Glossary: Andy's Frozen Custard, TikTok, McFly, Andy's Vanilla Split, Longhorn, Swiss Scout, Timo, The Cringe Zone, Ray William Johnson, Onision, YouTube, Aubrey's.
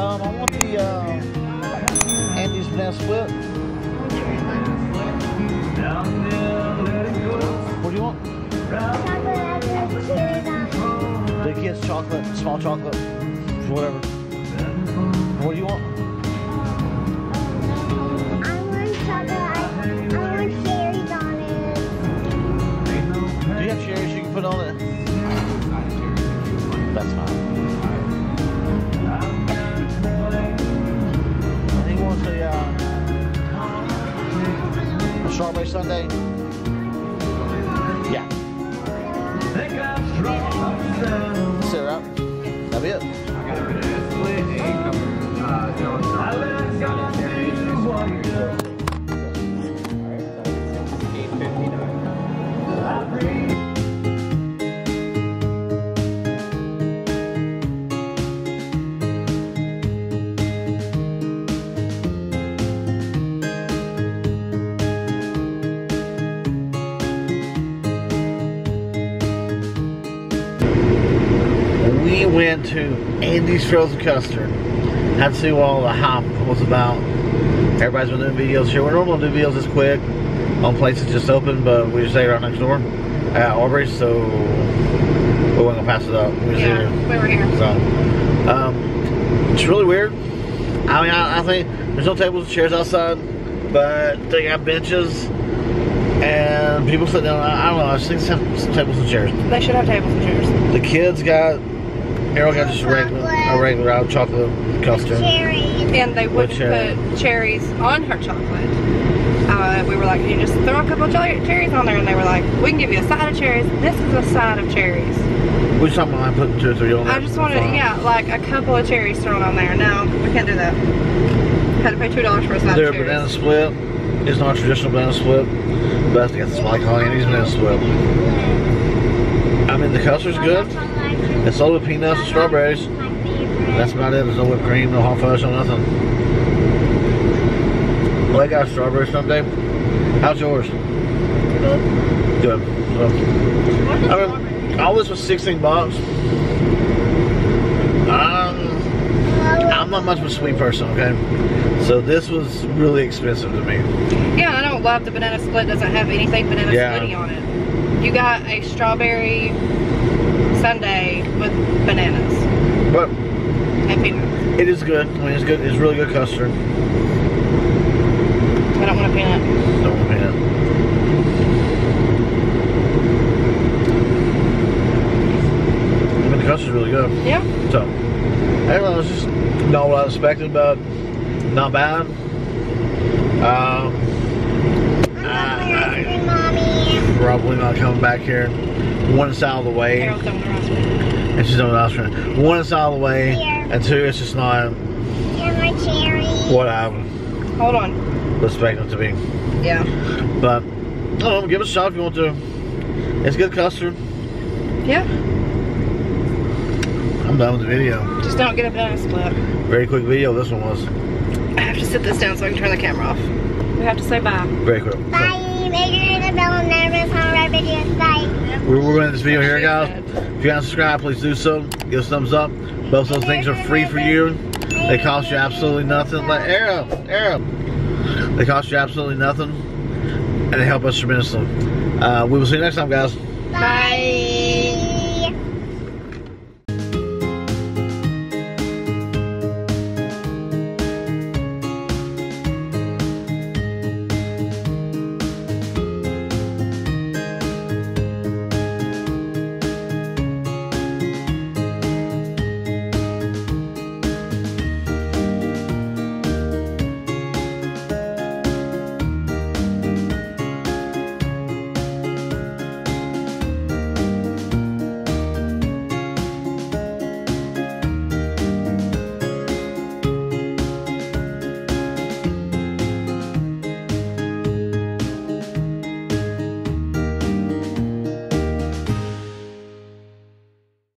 I want the Andy's Vanilla Split. What do you want? The kids chocolate, small chocolate, whatever. What do you want? I want chocolate. I want cherries on it. Do you have cherries you can put on it? That's fine. He wants a strawberry sundae. Yeah. Syrup. That'd be it. We went to Andy's Frozen Custard. Had to see all the hype was about. Everybody's been doing videos here. We're normal to do videos this quick on places just open, but we just ate right next door at Aubrey's, so we weren't gonna pass it up. We yeah, here. We were here. So, it's really weird. I mean, I think there's no tables and chairs outside, but they got benches and people sitting down. I don't know. I just think they have some tables and chairs. They should have tables and chairs. The kids got. Carol got just a regular old chocolate custard. And they wouldn't put cherries on her chocolate. We were like, can you just throw a couple of cherries on there? And they were like, we can give you a side of cherries. This is a side of cherries. Which something I put 2 or 3 on there. I just wanted, yeah, like a couple of cherries thrown on there. No, we can't do that. Had to pay $2 for a side of cherries. Their banana split is not a traditional banana split, but I think it's like Andy's banana split. I mean, the custard's good. It's all with peanuts and strawberries. That's about it. There's no whipped cream, no hot fudge, no nothing. Well, I got a strawberry someday. How's yours? Good. Good. So, I mean, all this was 16 bucks. I'm not much of a sweet person, okay? So this was really expensive to me. Yeah, I don't love the banana split. Doesn't have anything banana splitty on it. You got a strawberry sundae with bananas, but and peanuts. It is good. I mean, it's good. It's really good custard. I don't want a peanut. Don't want a peanut. I mean, the custard's really good. Yeah. So, I don't know, it's just not what I expected, but not bad. Probably not coming back here. One side of the way, and she's on the ice cream. One side of the way, and two, it's just not what I hold on expect them to be. Yeah, but I don't know, give it a shot if you want to. It's good custard. Yeah, I'm done with the video. Just don't get a banana split. Very quick video. This one was. I have to sit this down so I can turn the camera off. We have to say bye. Very quick. Bye. We're going to end this video here, guys. If you haven't subscribed, please do so. Give us a thumbs up. Both those things are free for you. They cost you absolutely nothing. Like they cost you absolutely nothing, and they help us tremendously. We will see you next time, guys. Bye.